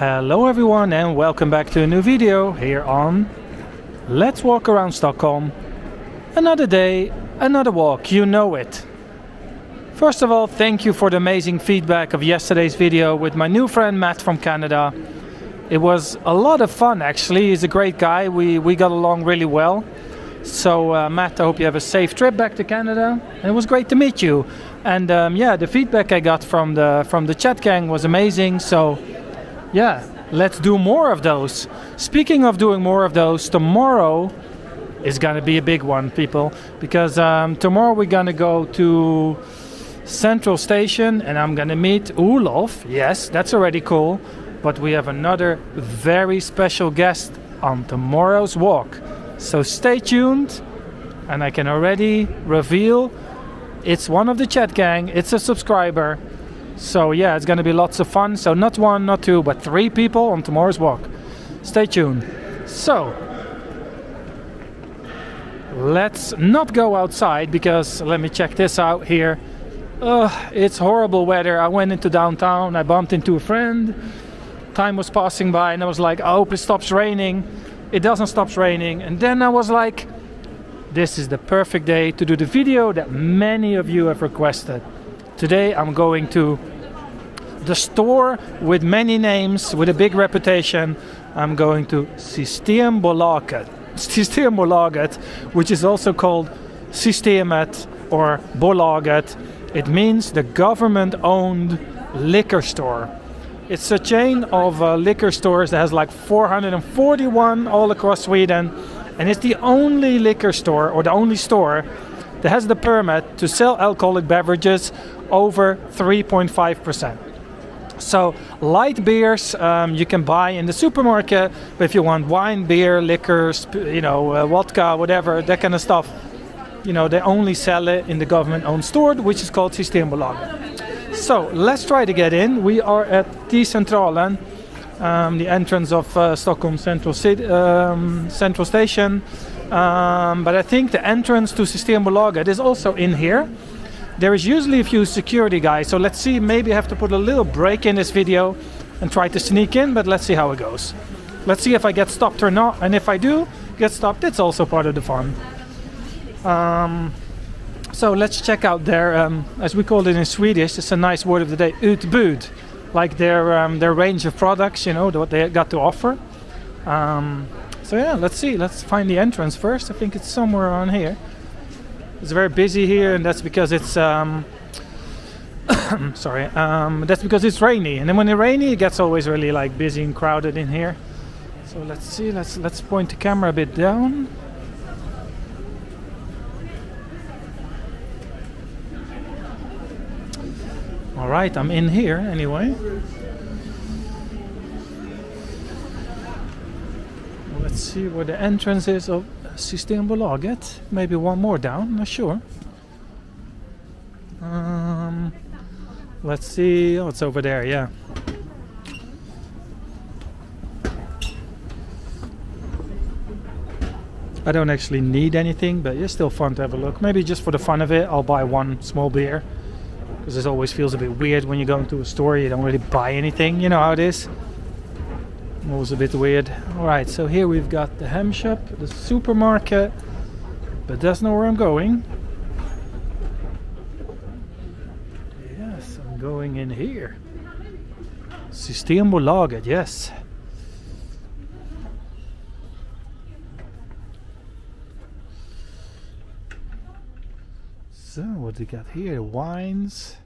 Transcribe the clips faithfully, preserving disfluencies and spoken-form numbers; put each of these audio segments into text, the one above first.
Hello everyone and welcome back to a new video here on Let's Walk Around Stockholm. Another day, another walk, you know it. First of all, thank you for the amazing feedback of yesterday's video with my new friend Matt from Canada. It was a lot of fun actually, he's a great guy, we, we got along really well. So uh, Matt, I hope you have a safe trip back to Canada. It was great to meet you. And um, yeah, the feedback I got from the, from the chat gang was amazing, so yeah, let's do more of those. Speaking of doing more of those, tomorrow is gonna be a big one, people, because um, tomorrow we're gonna go to Central Station and I'm gonna meet Olof. Yes, that's already cool, but we have another very special guest on tomorrow's walk. So stay tuned, and I can already reveal it's one of the chat gang, it's a subscriber. So yeah, it's going to be lots of fun. So not one, not two, but three people on tomorrow's walk. Stay tuned. So let's not go outside because let me check this out here. Ugh, it's horrible weather. I went into downtown. I bumped into a friend. Time was passing by and I was like, I hope it stops raining. It doesn't stop raining. And then I was like, this is the perfect day to do the video that many of you have requested. Today I'm going to the store with many names, with a big reputation. I'm going to Systembolaget, Systembolaget, which is also called Systemet or Bolaget. It means the government-owned liquor store. It's a chain of uh, liquor stores that has like four hundred forty-one all across Sweden, and it's the only liquor store or the only store that has the permit to sell alcoholic beverages over three point five percent. So light beers um, you can buy in the supermarket, but if you want wine, beer, liquors, you know, uh, vodka, whatever, that kind of stuff, you know, they only sell it in the government-owned store, which is called Systembolaget. So let's try to get in. We are at T-Centralen, um, the entrance of uh, Stockholm Central, um, Central Station. Um, but I think the entrance to Systembolaget is also in here. There is usually a few security guys, so let's see, maybe I have to put a little break in this video and try to sneak in, but let's see how it goes. Let's see if I get stopped or not, and if I do get stopped, it's also part of the fun. Um, so let's check out their, um, as we call it in Swedish, it's a nice word of the day, Utbud, like their, um, their range of products, you know, what they got to offer. Um, So yeah, let's see, let's find the entrance first. I think it's somewhere around here. It's very busy here, and that's because it's um sorry, um that's because it's rainy, and then when it's rainy it gets always really like busy and crowded in here. So let's see, let's let's point the camera a bit down. All right, I'm in here anyway. Let's see where the entrance is of Systembolaget. Maybe one more down, not sure. Um, let's see. Oh, it's over there, yeah. I don't actually need anything, but it's still fun to have a look. Maybe just for the fun of it, I'll buy one small beer. Because this always feels a bit weird when you go into a store, you don't really buy anything. You know how it is. Was a bit weird. Alright, so here we've got the ham shop, the supermarket, but that's not where I'm going. Yes, I'm going in here. Systembolaget, yes. So, what do we got here? Wines.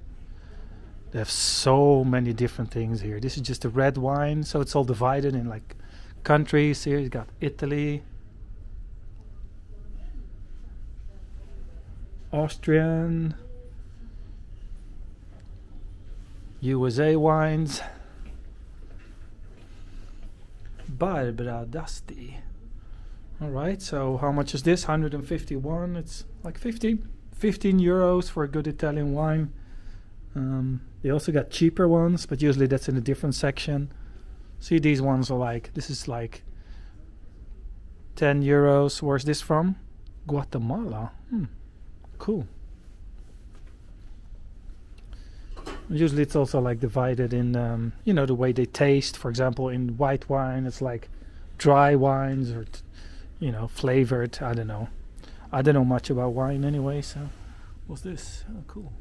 They have so many different things here. This is just the red wine, so it's all divided in like countries. Here you got Italy, Austrian, U S A wines, Barbera d'Asti. All right, so how much is this? one hundred fifty-one. It's like fifteen, fifteen euros for a good Italian wine. Um, They also got cheaper ones, but usually that's in a different section. See, these ones are like, this is like ten euros. Where's this from? Guatemala. Hmm. Cool. Usually it's also like divided in, um, you know, the way they taste. For example, in white wine, it's like dry wines or, t you know, flavored. I don't know. I don't know much about wine anyway, so. What's this? Oh, cool.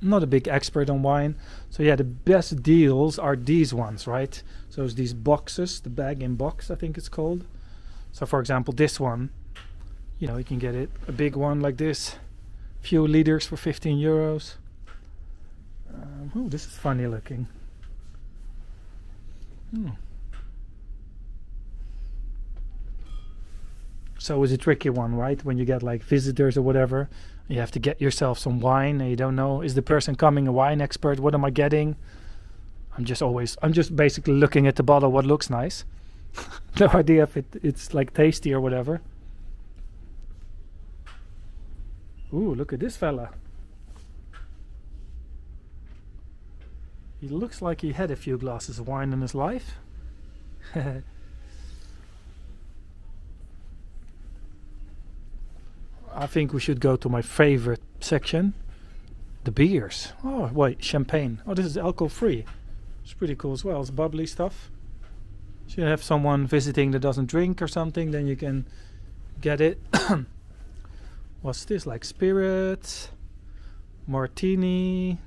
Not a big expert on wine. So yeah, the best deals are these ones, right? So it's these boxes, the bag in box, I think it's called. So for example, this one, you know, you can get it, a big one like this, few liters for fifteen euros. Um, oh, this is funny looking. Hmm. So it's a tricky one, right? When you get like visitors or whatever, you have to get yourself some wine and you don't know, is the person coming a wine expert? What am I getting? I'm just always, I'm just basically looking at the bottle, what looks nice. No idea if it, it's like tasty or whatever. Ooh, look at this fella. He looks like he had a few glasses of wine in his life. I think we should go to my favorite section, the beers. Oh, wait, champagne. Oh, this is alcohol free. It's pretty cool as well. It's bubbly stuff. So you have someone visiting that doesn't drink or something, then you can get it. What's this? Like spirit, martini,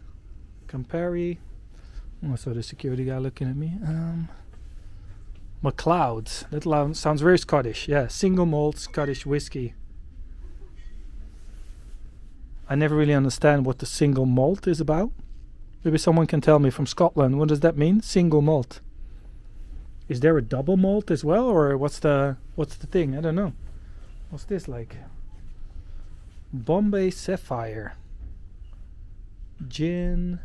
Campari. Oh, so the security guy looking at me. Um, MacLeod. That sounds very Scottish. Yeah, single malt Scottish whiskey. I never really understand what the single malt is about. Maybe someone can tell me from Scotland. What does that mean? Single malt. Is there a double malt as well, or what's the what's the thing? I don't know. What's this like? Bombay Sapphire. Gin.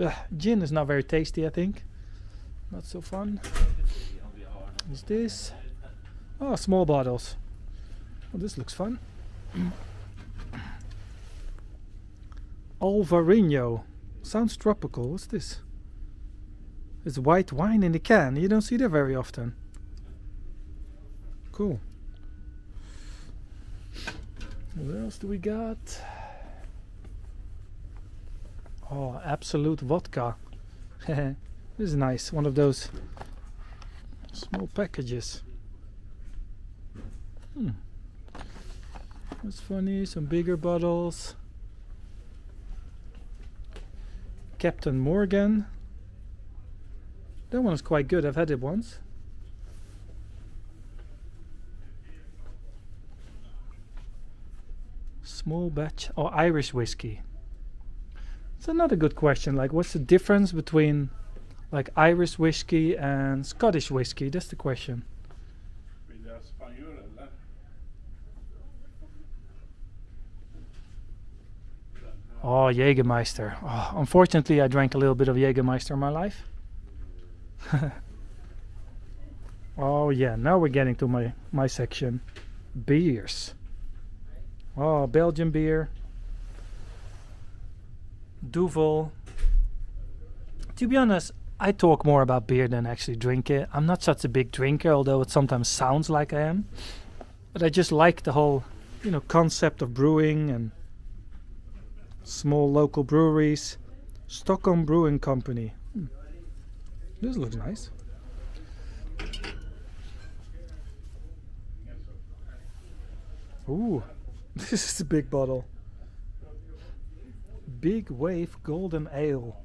Ugh, gin is not very tasty, I think. Not so fun. Is this? Oh, small bottles. Well, this looks fun. Alvarino. Sounds tropical. What's this? It's white wine in the can. You don't see that very often. Cool. What else do we got? Oh, absolute vodka. This is nice. One of those small packages. Hmm. That's funny, some bigger bottles. Captain Morgan. That one is quite good, I've had it once. Small batch, or oh, Irish whiskey. It's another good question, like what's the difference between like Irish whiskey and Scottish whiskey? That's the question. Oh, Jägermeister. Oh, unfortunately, I drank a little bit of Jägermeister in my life. Oh, yeah, now we're getting to my, my section. Beers. Oh, Belgian beer. Duvel. To be honest, I talk more about beer than actually drink it. I'm not such a big drinker, although it sometimes sounds like I am. But I just like the whole, you know, concept of brewing and small local breweries. Stockholm Brewing Company. Hmm. This looks nice. Ooh, this is a big bottle. Big Wave Golden Ale.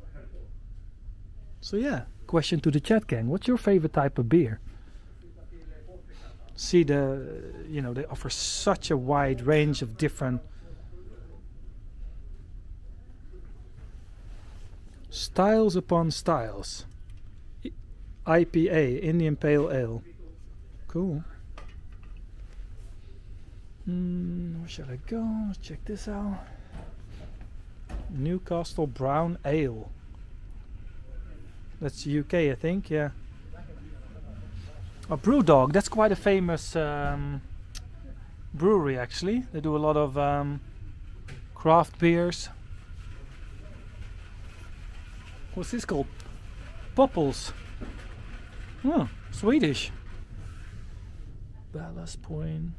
So yeah, question to the chat gang. What's your favorite type of beer? See the, you know, they offer such a wide range of different styles upon styles. I P A, Indian Pale Ale. Cool. Mm, where should I go? Let's check this out. Newcastle Brown Ale. That's U K, I think, yeah. Oh, Brewdog, that's quite a famous um, brewery actually. They do a lot of um, craft beers. What's this called? Poppels. Oh, Swedish. Ballast Point.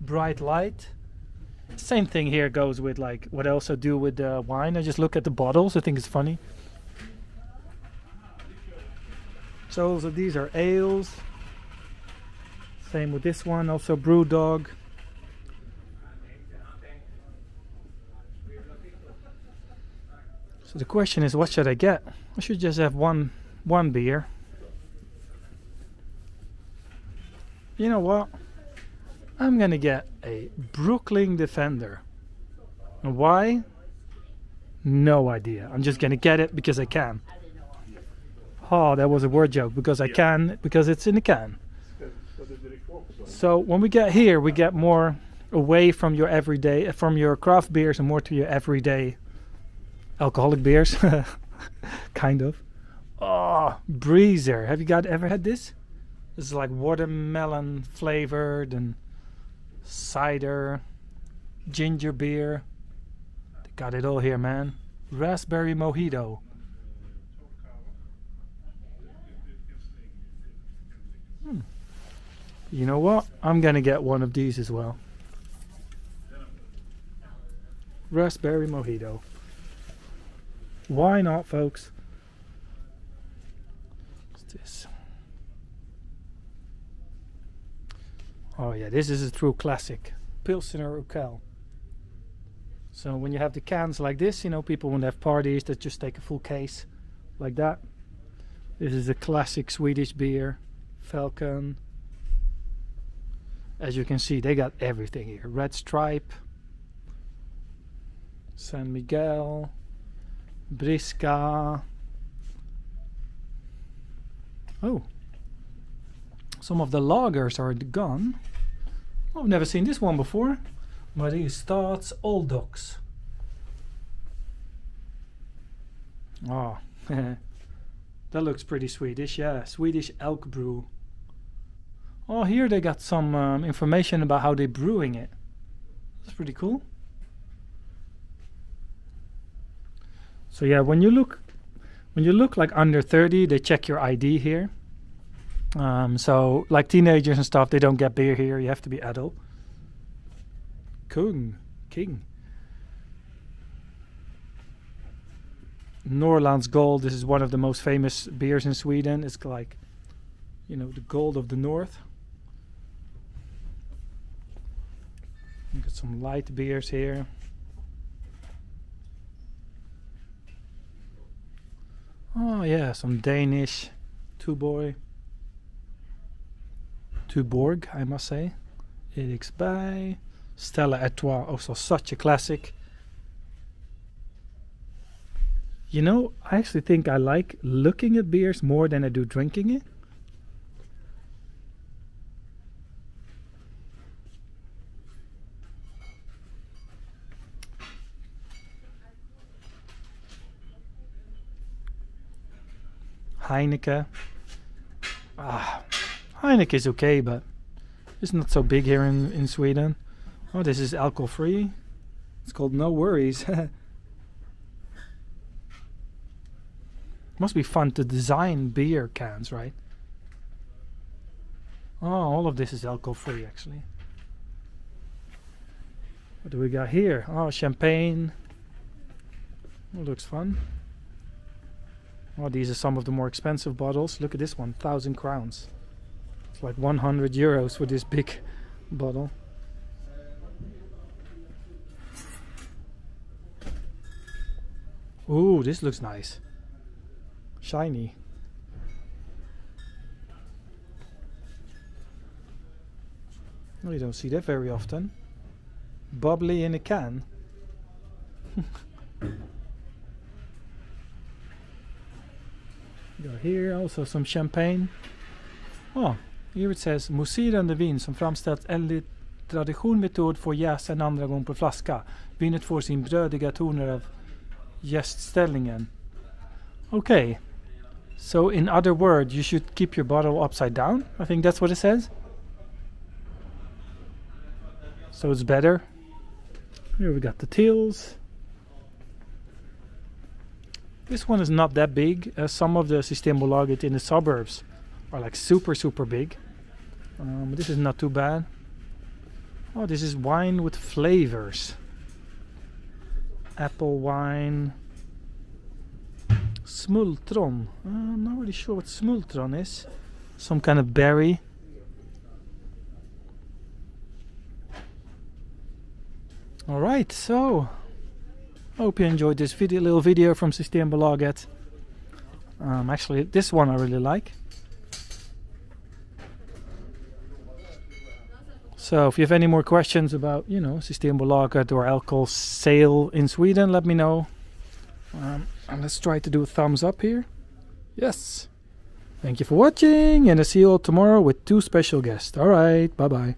bright light. Same thing here goes with like what else I do with uh, wine. I just look at the bottles. I think it's funny. So, so these are ales. Same with this one. Also Brewdog. So the question is, what should I get? I should just have one one beer. You know what? I'm gonna get a Brooklyn Defender. And why? No idea. I'm just gonna get it because I can. Oh, that was a word joke. Because I can, because it's in the can. So when we get here, we get more away from your everyday, from your craft beers and more to your everyday alcoholic beers. Kind of. Oh, Breezer. Have you guys ever had this? This is like watermelon flavored and cider, ginger beer. They got it all here, man. Raspberry mojito. Hmm. You know what? I'm gonna get one of these as well. Raspberry mojito. Why not, folks? What's this? Oh yeah, this is a true classic. Pilsner Urquell. So when you have the cans like this, you know, people when they have parties, they just take a full case like that. This is a classic Swedish beer. Falcon. As you can see, they got everything here. Red Stripe. San Miguel. Briska. Oh, some of the lagers are gone. I've never seen this one before. Marie Starts Old Dogs. Oh, that looks pretty Swedish. Yeah, Swedish Elk Brew. Oh, here they got some um, information about how they're brewing it. That's pretty cool. So yeah, when you look, when you look like under thirty, they check your I D here. Um, so like teenagers and stuff, they don't get beer here. You have to be adult. Kung, King. Norrlands Gold. This is one of the most famous beers in Sweden. It's like, you know, the gold of the north. We've got some light beers here. Oh yeah, some Danish Tuborg, Tuborg, I must say. Eric's Bay, Stella Etoile, also such a classic. You know, I actually think I like looking at beers more than I do drinking it. Heineken. Ah, Heineken is okay, but it's not so big here in, in Sweden. Oh, this is alcohol free. It's called No Worries. Must be fun to design beer cans, right? Oh, all of this is alcohol free actually. What do we got here? Oh, champagne. Oh, looks fun. Oh, these are some of the more expensive bottles. Look at this one, thousand crowns. It's like one hundred euros for this big bottle. Ooh, this looks nice. Shiny. Well, you don't see that very often. Bubbly in a can. Go here, also some champagne. Oh, here it says mousserande vin som framställs enligt traditionmetod får jäsa en andra gång på flaska. Vinet får sin brödiga toner av jästställningen. Okay, so in other words, you should keep your bottle upside down. I think that's what it says. So it's better. Here we got the tills. This one is not that big. Uh, some of the Systembolaget in the suburbs are like super, super big. Um, this is not too bad. Oh, this is wine with flavors. Apple wine. Smultron. Uh, I'm not really sure what smultron is. Some kind of berry. Alright, so hope you enjoyed this video, little video from Systembolaget. Um, actually, this one I really like. So if you have any more questions about, you know, Systembolaget or alcohol sale in Sweden, let me know. Um, and let's try to do a thumbs up here. Yes. Thank you for watching, and I'll see you all tomorrow with two special guests. Alright, bye bye.